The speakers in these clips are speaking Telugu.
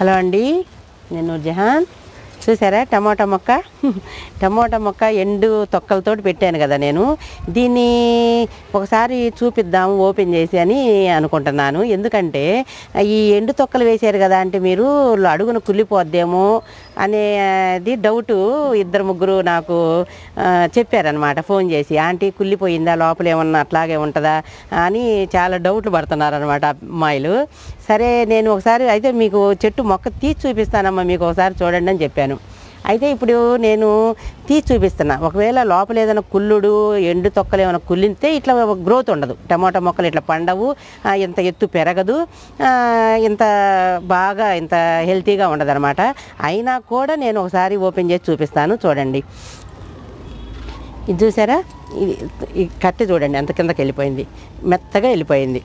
హలో అండి, నేను జహాన్. చూసారా టమాటా మొక్క, టమాటా మొక్క ఎండు తొక్కలతో పెట్టాను కదా. నేను దీన్ని ఒకసారి చూపిద్దాము ఓపెన్ చేసి అని అనుకుంటున్నాను. ఎందుకంటే ఈ ఎండు తొక్కలు వేశారు కదా అంటే మీరు అడుగును కుళ్ళిపోద్దేమో అనేది డౌటు ఇద్దరు ముగ్గురు నాకు చెప్పారనమాట. ఫోన్ చేసి ఆంటీ కుళ్ళిపోయిందా, లోపల ఏమన్నా అట్లాగే ఉంటుందా అని చాలా డౌట్లు పడుతున్నారనమాట అమ్మాయిలు. సరే నేను ఒకసారి అయితే మీకు చెట్టు మొక్క తీసి చూపిస్తానమ్మా, మీకు ఒకసారి చూడండి అని చెప్పాను. అయితే ఇప్పుడు నేను తీసి చూపిస్తున్నా. ఒకవేళ లోపల ఏదైనా కుళ్ళుడు ఎండు తొక్కలు ఏమైనా కుళ్ళితే ఇట్లా గ్రోత్ ఉండదు, టమాటా మొక్కలు ఇట్లా పండవు, ఇంత ఎత్తు పెరగదు, ఇంత బాగా ఇంత హెల్తీగా ఉండదు అనమాట. అయినా కూడా నేను ఒకసారి ఓపెన్ చేసి చూపిస్తాను, చూడండి. ఇది చూసారా, ఇది కట్టె చూడండి ఎంత కిందకి వెళ్ళిపోయింది, మెత్తగా వెళ్ళిపోయింది.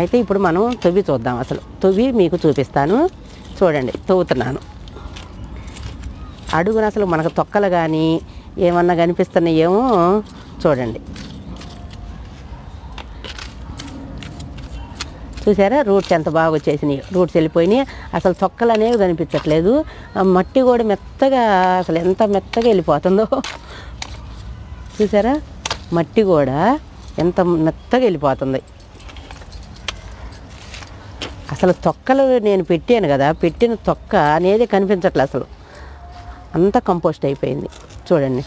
అయితే ఇప్పుడు మనం తొవ్వి చూద్దాం, అసలు తొవ్వి మీకు చూపిస్తాను. చూడండి తవ్వుతున్నాను. అడుగున అసలు మనకు తొక్కలు కానీ ఏమన్నా కనిపిస్తున్నాయేమో చూడండి. చూసారా రూట్స్ ఎంత బాగా వచ్చేసినాయి, రూట్స్ వెళ్ళిపోయినాయి, అసలు తొక్కలు అనేవి కనిపించట్లేదు. మట్టి కూడా మెత్తగా, అసలు ఎంత మెత్తగా వెళ్ళిపోతుందో చూసారా, మట్టి కూడా ఎంత మెత్తగా వెళ్ళిపోతుంది. అసలు తొక్కలు నేను పెట్టాను కదా, పెట్టిన తొక్క అనేది కనిపించట్లేదు, అసలు అంతా కంపోస్ట్ అయిపోయింది. చూడండి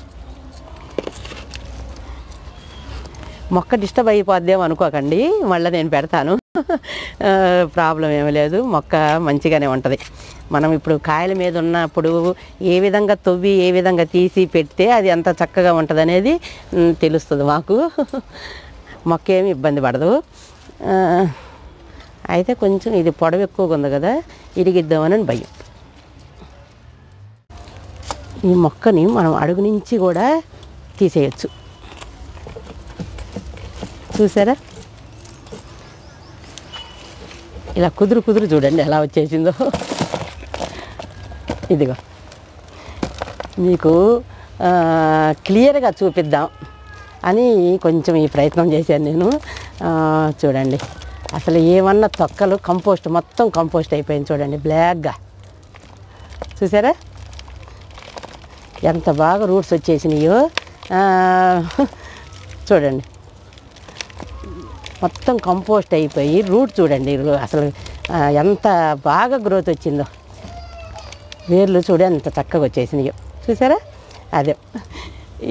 మొక్క డిస్టర్బ్ అయిపోద్దేమో అనుకోకండి, మళ్ళీ నేను పెడతాను, ప్రాబ్లం ఏమీ లేదు, మొక్క మంచిగానే ఉంటుంది. మనం ఇప్పుడు కాయల మీద ఉన్నప్పుడు ఏ విధంగా తొవ్వి ఏ విధంగా తీసి పెడితే అది అంత చక్కగా ఉంటుంది అనేది తెలుస్తుంది మాకు, మొక్క ఏమి ఇబ్బంది పడదు. అయితే కొంచెం ఇది పొడవు ఎక్కువగా ఉంది కదా, ఇరిగిద్దామని భయం. ఈ మొక్కని మనం అడుగు నుంచి కూడా తీసేయచ్చు. చూసారా ఇలా కుదురు కుదురు చూడండి ఎలా వచ్చేసిందో. ఇదిగో మీకు క్లియర్గా చూపిద్దాం అని కొంచెం ఈ ప్రయత్నం చేశాను నేను. చూడండి అసలు ఏమన్నా తొక్కలు కంపోస్ట్, మొత్తం కంపోస్ట్ అయిపోయింది. చూడండి బ్లాక్గా చూసారా ఎంత బాగా రూట్స్ వచ్చేసినాయో. చూడండి మొత్తం కంపోస్ట్ అయిపోయి రూట్ చూడండి అసలు ఎంత బాగా గ్రోత్ వచ్చిందో, వేర్లు చూడండి ఎంత చక్కగా వచ్చేసినాయో. చూసారా అదే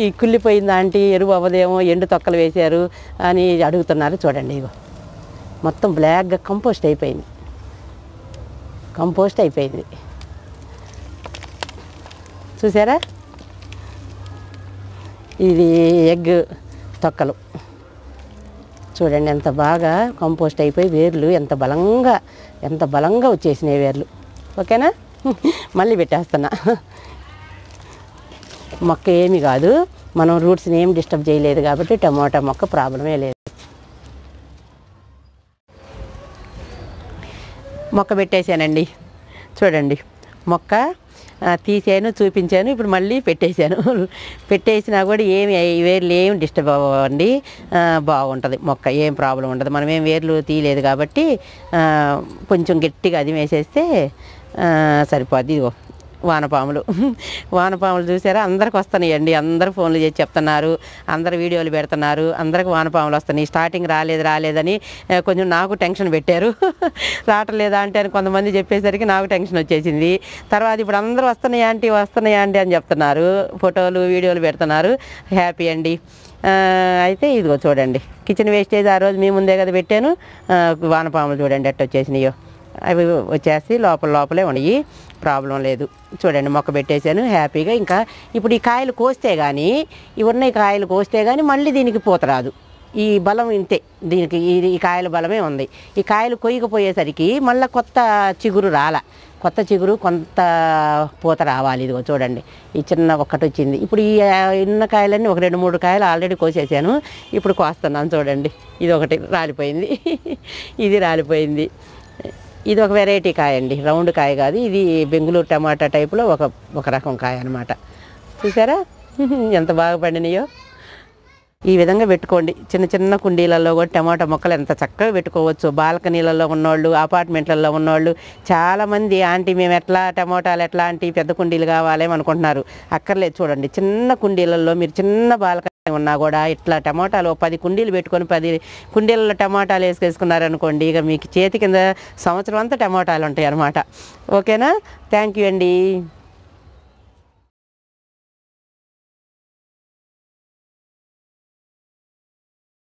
ఈ కుళ్ళిపోయింది ఆంటీ, ఎరువు అవ్వదేమో, ఎండు తొక్కలు వేశారు అని అడుగుతున్నారు. చూడండి ఇగో మొత్తం బ్లాక్గా కంపోస్ట్ అయిపోయింది, కంపోస్ట్ అయిపోయింది. చూసారా ఇది ఎగ్ తొక్కలు చూడండి ఎంత బాగా కంపోస్ట్ అయిపోయి వేర్లు ఎంత బలంగా వచ్చేసినాయి వేర్లు. ఓకేనా, మళ్ళీ పెట్టేస్తున్నా. మొక్క ఏమి కాదు, మనం రూట్స్ని ఏం డిస్టర్బ్ చేయలేదు కాబట్టి టమాటా మొక్క ప్రాబ్లమే లేదు. మొక్క పెట్టేశానండి. చూడండి మొక్క తీసాను, చూపించాను, ఇప్పుడు మళ్ళీ పెట్టేశాను. పెట్టేసినా కూడా ఏమి వేర్లు ఏమి డిస్టర్బ్ అవ్వండి, బాగుంటుంది మొక్క, ఏం ప్రాబ్లం ఉండదు. మనం ఏం వేర్లు తీయలేదు కాబట్టి కొంచెం గట్టిగా అది వేసేస్తే సరిపోద్ది. ఇదిగో వానపాములు, వానపాములు చూసారా అందరికి వస్తున్నాయండి, అందరు ఫోన్లు చేసి చెప్తున్నారు, అందరు వీడియోలు పెడుతున్నారు, అందరికి వానపాములు వస్తున్నాయి. స్టార్టింగ్ రాలేదని కొంచెం నాకు టెన్షన్ పెట్టారు, రావట్లేదా అంటే అని కొంతమంది చెప్పేసరికి నాకు టెన్షన్ వచ్చేసింది. తర్వాత ఇప్పుడు అందరూ వస్తున్నాయా అంటే అని చెప్తున్నారు, ఫోటోలు వీడియోలు పెడుతున్నారు, హ్యాపీ అండి. అయితే ఇదిగో చూడండి కిచెన్ వేస్టేజ్ ఆ రోజు మీ ముందే కదా పెట్టాను, వానపాములు చూడండి ఎట్ట వచ్చేసినాయో, అవి వచ్చేసి లోపలే ఉన్నాయి, ప్రాబ్లం లేదు. చూడండి మొక్క పెట్టేశాను హ్యాపీగా. ఇంకా ఇప్పుడు ఈ కాయలు కోస్తే కానీ, ఇవన్నీ కాయలు కోస్తే కానీ మళ్ళీ దీనికి పూత రాదు, ఈ బలం ఇంతే దీనికి, ఈ కాయల బలమే ఉంది. ఈ కాయలు కొయ్యకపోయేసరికి మళ్ళీ కొత్త చిగురు రాల, కొత్త చిగురు కొంత పూత రావాలి. ఇదిగో చూడండి ఈ చిన్న ఒక్కటి వచ్చింది. ఇప్పుడు ఈ ఇన్న కాయలన్నీ ఒక 2-3 కాయలు ఆల్రెడీ కోసేసాను, ఇప్పుడు కోస్తున్నాను. చూడండి ఇది ఒకటి రాలిపోయింది, ఇది రాలిపోయింది. ఇది ఒక వెరైటీ కాయ అండి, రౌండ్ కాయ కాదు, ఇది బెంగుళూరు టమాటా టైపులో ఒక రకం కాయ అనమాట. చూసారా ఎంత బాగా పండినాయో. ఈ విధంగా పెట్టుకోండి. చిన్న చిన్న కుండీలలో కూడా టమాటా మొక్కలు ఎంత చక్కగా పెట్టుకోవచ్చు. బాల్కనీలలో ఉన్నోళ్ళు, అపార్ట్మెంట్లలో ఉన్నోళ్ళు చాలామంది ఆంటీ మేము ఎట్లా టమాటాలు ఎట్లా ఆంటీ పెద్ద కుండీలు కావాలి అనుకుంటున్నారు. అక్కర్లేదు, చూడండి చిన్న కుండీలలో మీరు చిన్న బాల్కనీ ఉన్నా కూడా ఇట్లా టమాటాలు 10 కుండీలు పెట్టుకొని 10 కుండీలలో టమాటాలు వేసుకున్నారనుకోండి, ఇక మీకు చేతి కింద సంవత్సరం అంతా టమాటాలు ఉంటాయి అన్నమాట. ఓకేనా? థ్యాంక్ యూ అండి.